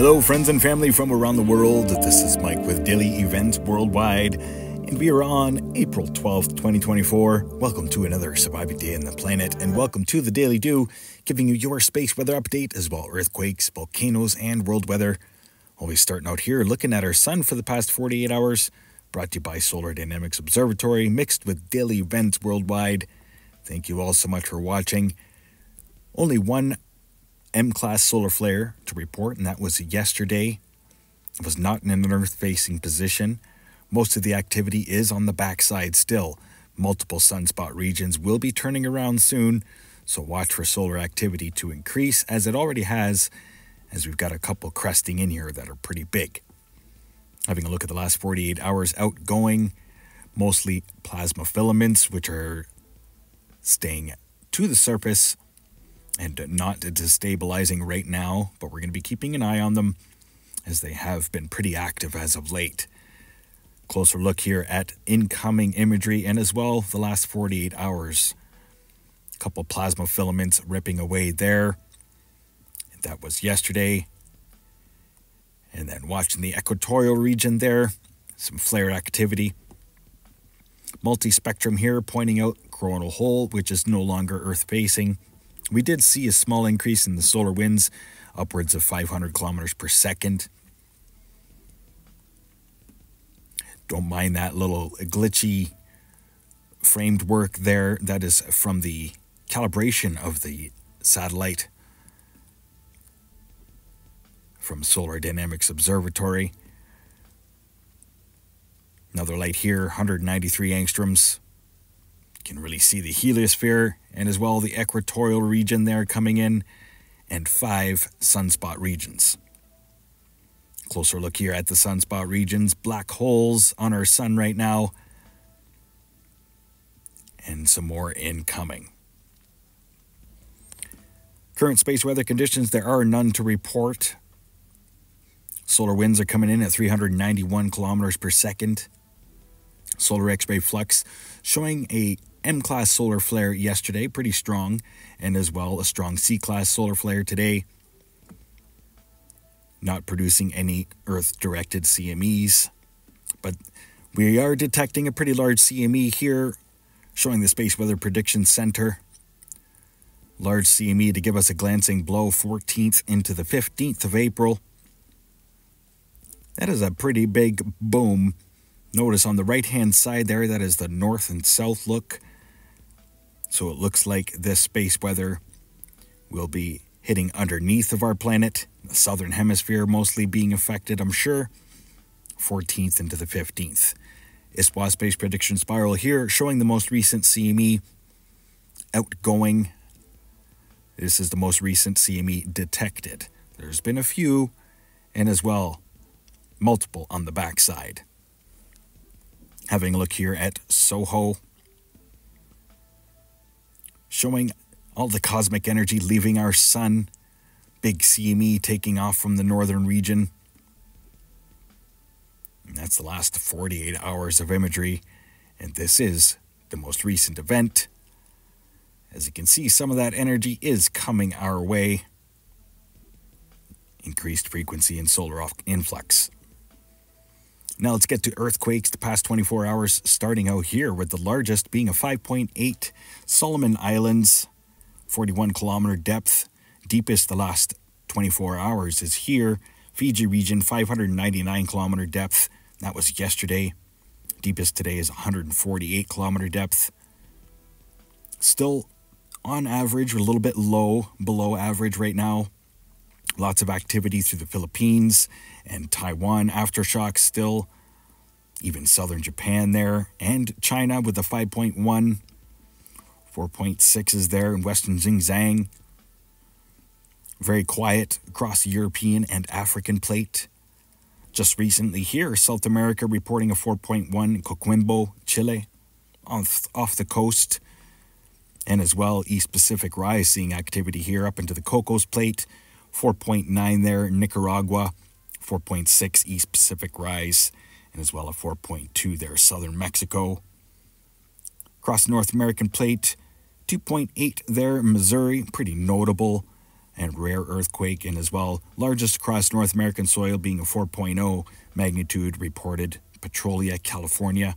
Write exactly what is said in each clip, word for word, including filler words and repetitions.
Hello friends and family from around the world, this is Mike with Daily Events Worldwide, and we are on April twelfth, twenty twenty-four. Welcome to another surviving day on the planet, and welcome to the Daily Dew, giving you your space weather update, as well earthquakes, volcanoes, and world weather. Always starting out here, looking at our sun for the past forty-eight hours, brought to you by Solar Dynamics Observatory, mixed with Daily Events Worldwide. Thank you all so much for watching. Only one M-class solar flare to report, and that was yesterday. It was not in an earth-facing position. Most of the activity is on the backside still. Multiple sunspot regions will be turning around soon, so watch for solar activity to increase, as it already has, as we've got a couple cresting in here that are pretty big. Having a look at the last forty-eight hours outgoing, mostly plasma filaments, which are staying to the surface and not destabilizing right now, but we're going to be keeping an eye on them as they have been pretty active as of late. Closer look here at incoming imagery and as well the last forty-eight hours. A couple plasma filaments ripping away there. That was yesterday. And then watching the equatorial region there, some flare activity. Multispectrum here pointing out coronal hole, which is no longer earth-facing. We did see a small increase in the solar winds, upwards of five hundred kilometers per second. Don't mind that little glitchy framed work there. That is from the calibration of the satellite from Solar Dynamics Observatory. Another light here, one hundred ninety-three angstroms. You can really see the heliosphere and as well the equatorial region there coming in, and five sunspot regions. Closer look here at the sunspot regions, black holes on our sun right now, and some more incoming. Current space weather conditions, there are none to report. Solar winds are coming in at three hundred ninety-one kilometers per second. Solar X-ray flux showing a M-class solar flare yesterday, pretty strong, and as well a strong C-class solar flare today. Not producing any Earth-directed C M Es, but we are detecting a pretty large C M E here, showing the Space Weather Prediction Center. Large C M E to give us a glancing blow, fourteenth into the fifteenth of April. That is a pretty big boom. Notice on the right-hand side there, that is the north and south look. So it looks like this space weather will be hitting underneath of our planet, the southern hemisphere mostly being affected, I'm sure, fourteenth into the fifteenth. I S P A Space Prediction Spiral here, showing the most recent C M E outgoing. This is the most recent C M E detected. There's been a few, and as well, multiple on the backside. Having a look here at SOHO, showing all the cosmic energy leaving our sun. Big C M E taking off from the northern region. And that's the last forty-eight hours of imagery. And this is the most recent event. As you can see, some of that energy is coming our way. Increased frequency and solar influx. Now let's get to earthquakes the past twenty-four hours, starting out here with the largest being a five point eight, Solomon Islands, forty-one kilometer depth. Deepest the last twenty-four hours is here, Fiji region, five hundred ninety-nine kilometer depth. That was yesterday. Deepest today is one hundred forty-eight kilometer depth. Still on average, a little bit low, below average right now. Lots of activity through the Philippines and Taiwan, aftershocks still, even southern Japan there, and China with a five point one, four point six is there in western Xinjiang. Very quiet across the European and African plate. Just recently here, South America reporting a four point one in Coquimbo, Chile, off, off the coast, and as well East Pacific rise, seeing activity here up into the Cocos Plate, four point nine there in Nicaragua, four point six East Pacific rise, and as well a four point two there southern Mexico. Across North American plate, two point eight there in Missouri, pretty notable. and rare earthquake, and as well, largest across North American soil being a four point oh magnitude reported Petrolia, California.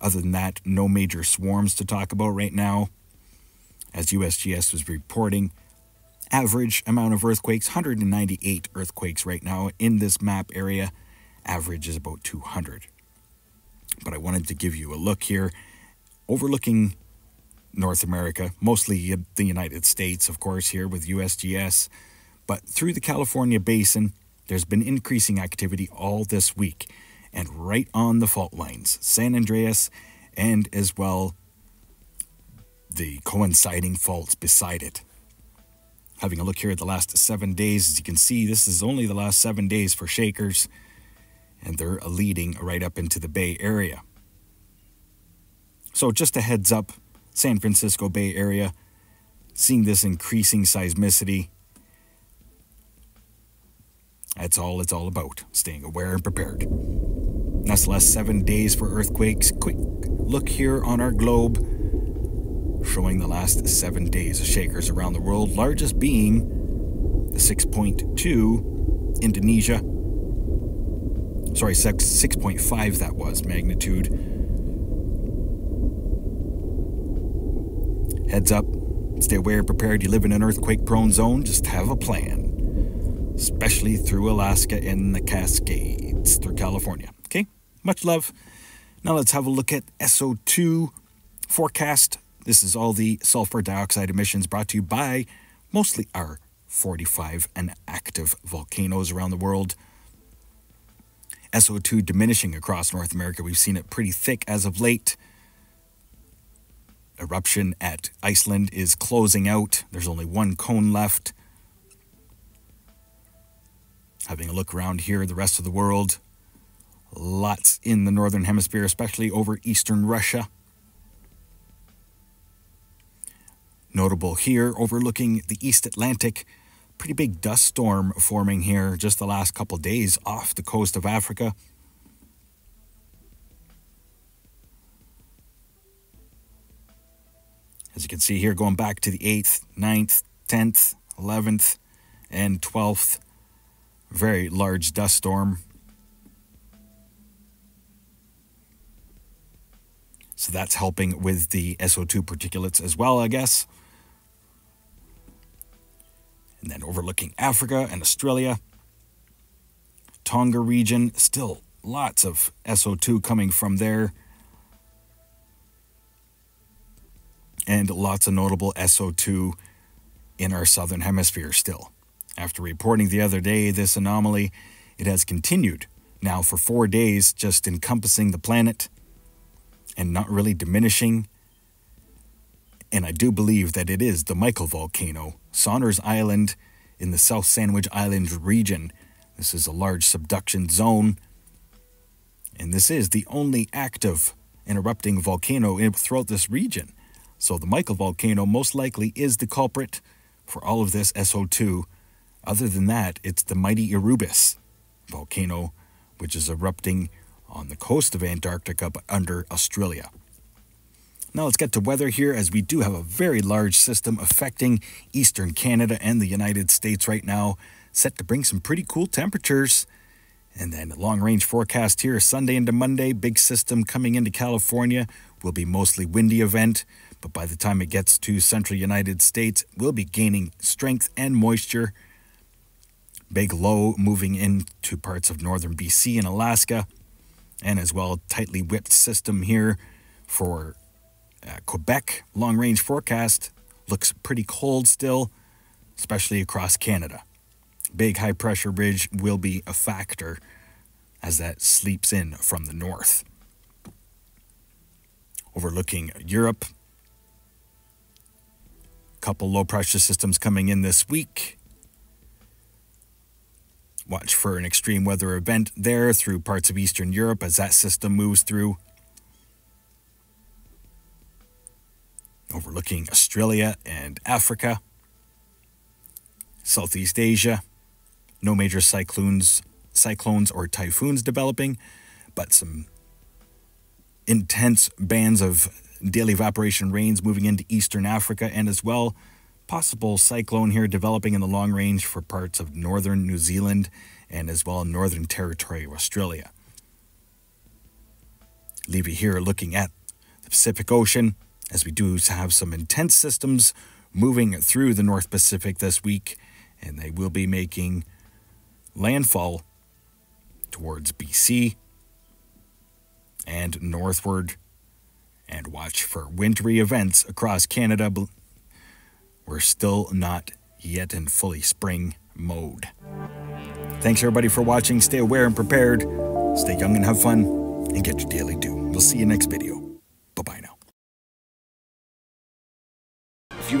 Other than that, no major swarms to talk about right now. As U S G S was reporting, average amount of earthquakes, one hundred ninety-eight earthquakes right now in this map area. Average is about two hundred. But I wanted to give you a look here, overlooking North America, mostly the United States, of course, here with U S G S. But through the California basin, there's been increasing activity all this week. And right on the fault lines, San Andreas, and as well, the coinciding faults beside it. Having a look here at the last seven days, as you can see, this is only the last seven days for shakers. And they're leading right up into the Bay Area. So just a heads up, San Francisco Bay Area, seeing this increasing seismicity. That's all it's all about, staying aware and prepared. That's the last seven days for earthquakes. Quick look here on our globe, showing the last seven days of shakers around the world, largest being the six point two Indonesia. Sorry, six point five that was magnitude. Heads up, stay aware, prepared. You live in an earthquake-prone zone, just have a plan. Especially through Alaska and the Cascades, through California. Okay, much love. Now let's have a look at S O two forecast. This is all the sulfur dioxide emissions brought to you by mostly our forty-five and active volcanoes around the world. S O two diminishing across North America. We've seen it pretty thick as of late. Eruption at Iceland is closing out. There's only one cone left. Having a look around here, the rest of the world. Lots in the northern hemisphere, especially over eastern Russia. Notable here, overlooking the East Atlantic. Pretty big dust storm forming here just the last couple of days off the coast of Africa. As you can see here, going back to the eighth, ninth, tenth, eleventh, and twelfth. Very large dust storm. So that's helping with the S O two particulates as well, I guess. And then overlooking Africa and Australia, Tonga region, still lots of S O two coming from there. And lots of notable S O two in our southern hemisphere still. After reporting the other day this anomaly, it has continued now for four days, just encompassing the planet and not really diminishing. And I do believe that it is the Michael Volcano, Saunders Island in the South Sandwich Islands region. This is a large subduction zone. And this is the only active and erupting volcano throughout this region. So the Michael Volcano most likely is the culprit for all of this S O two. Other than that, it's the mighty Erebus volcano, which is erupting on the coast of Antarctica, but under Australia. Now let's get to weather here, as we do have a very large system affecting eastern Canada and the United States right now, set to bring some pretty cool temperatures. And then the long-range forecast here, Sunday into Monday, big system coming into California, will be mostly windy event, but by the time it gets to central United States, we'll be gaining strength and moisture. Big low moving into parts of northern B C and Alaska, and as well tightly whipped system here for Uh, Quebec. Long-range forecast looks pretty cold still, especially across Canada. Big high-pressure ridge will be a factor as that sleeps in from the north. Overlooking Europe, a couple low-pressure systems coming in this week. Watch for an extreme weather event there through parts of Eastern Europe as that system moves through. Overlooking Australia and Africa, Southeast Asia, no major cyclones, cyclones or typhoons developing, but some intense bands of daily evaporation rains moving into eastern Africa, and as well possible cyclone here developing in the long range for parts of northern New Zealand and as well northern territory of Australia. Leave you here looking at the Pacific Ocean, as we do have some intense systems moving through the North Pacific this week, and they will be making landfall towards B C and northward, and watch for wintry events across Canada. We're still not yet in fully spring mode. Thanks everybody for watching. Stay aware and prepared. Stay young and have fun, and get your daily dew. We'll see you next video. Bye-bye now. If you